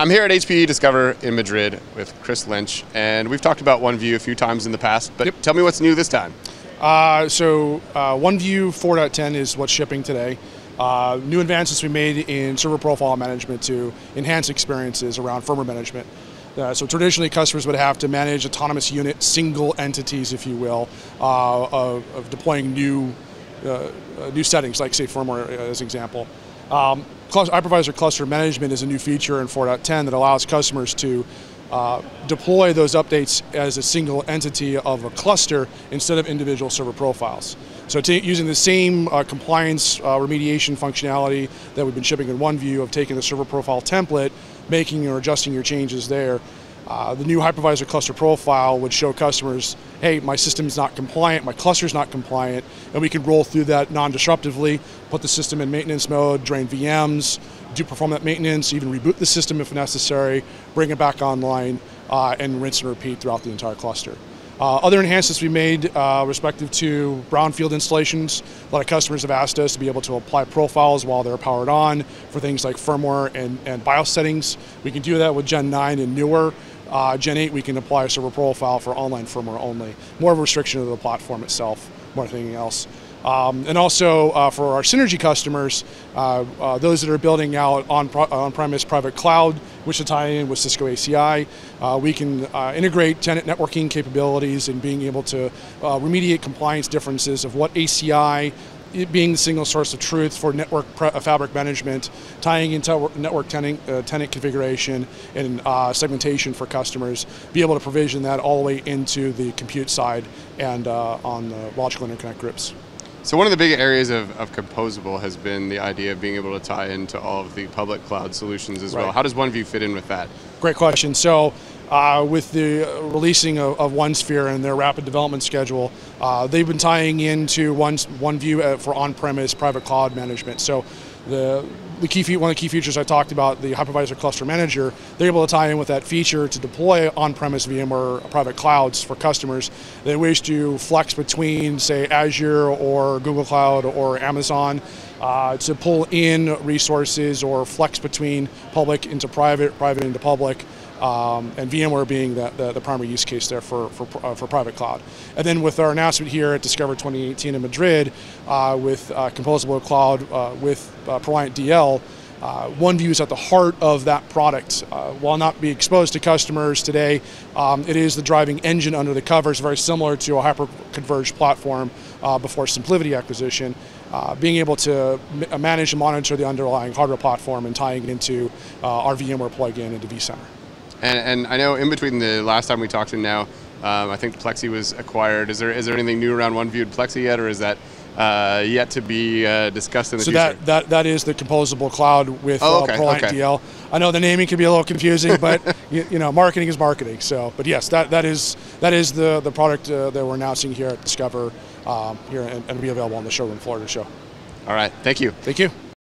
I'm here at HPE Discover in Madrid with Chris Lynch, and we've talked about OneView a few times in the past, but tell me what's new this time. OneView 4.10 is what's shipping today. New advancements we made in server profile management to enhance experiences around firmware management. So traditionally, customers would have to manage autonomous unit, single entities, if you will, of deploying new settings, like say firmware as an example. Hypervisor cluster management is a new feature in 4.10 that allows customers to deploy those updates as a single entity of a cluster instead of individual server profiles. So using the same compliance remediation functionality that we've been shipping in OneView of taking the server profile template, making or adjusting your changes there, the new hypervisor cluster profile would show customers, hey, my system's not compliant, my cluster's not compliant, and we can roll through that non-disruptively, put the system in maintenance mode, drain VMs, perform that maintenance, even reboot the system if necessary, bring it back online, and rinse and repeat throughout the entire cluster. Other enhancements we made respective to brownfield installations. A lot of customers have asked us to be able to apply profiles while they're powered on for things like firmware and BIOS settings. We can do that with Gen 9 and newer. Gen 8, we can apply a server profile for online firmware only. More of a restriction of the platform itself, more than anything else. And also for our Synergy customers, those that are building out on-premise private cloud, which will tie in with Cisco ACI, we can integrate tenant networking capabilities and being able to remediate compliance differences of what ACI, it being the single source of truth for network fabric management, tying into network tenant configuration and segmentation for customers, be able to provision that all the way into the compute side and on the logical interconnect grips. So one of the big areas of Composable has been the idea of being able to tie into all of the public cloud solutions as well. How does OneView fit in with that? Great question. So with the releasing of OneSphere and their rapid development schedule, they've been tying into OneView for on-premise private cloud management. So one of the key features I talked about, the Hypervisor Cluster Manager, they're able to tie in with that feature to deploy on-premise VMware private clouds for customers that wish to flex between, say, Azure or Google Cloud or Amazon to pull in resources or flex between public into private, private into public, and VMware being the primary use case there for private cloud. And then with our announcement here at Discover 2018 in Madrid with Composable Cloud with Proliant DL, OneView is at the heart of that product. While not being exposed to customers today, it is the driving engine under the covers, very similar to a hyper-converged platform before SimpliVity acquisition. Being able to manage and monitor the underlying hardware platform and tying it into our VMware plugin into vCenter. And I know in between the last time we talked and now, I think Plexi was acquired. Is there anything new around OneView and Plexi yet, or is that yet to be discussed in the future? So that is the Composable Cloud with Proliant DL. I know the naming can be a little confusing, but you know, marketing is marketing. So, but yes, that is the product that we're announcing here at Discover here and be available on the showroom floor to show. All right, thank you. Thank you.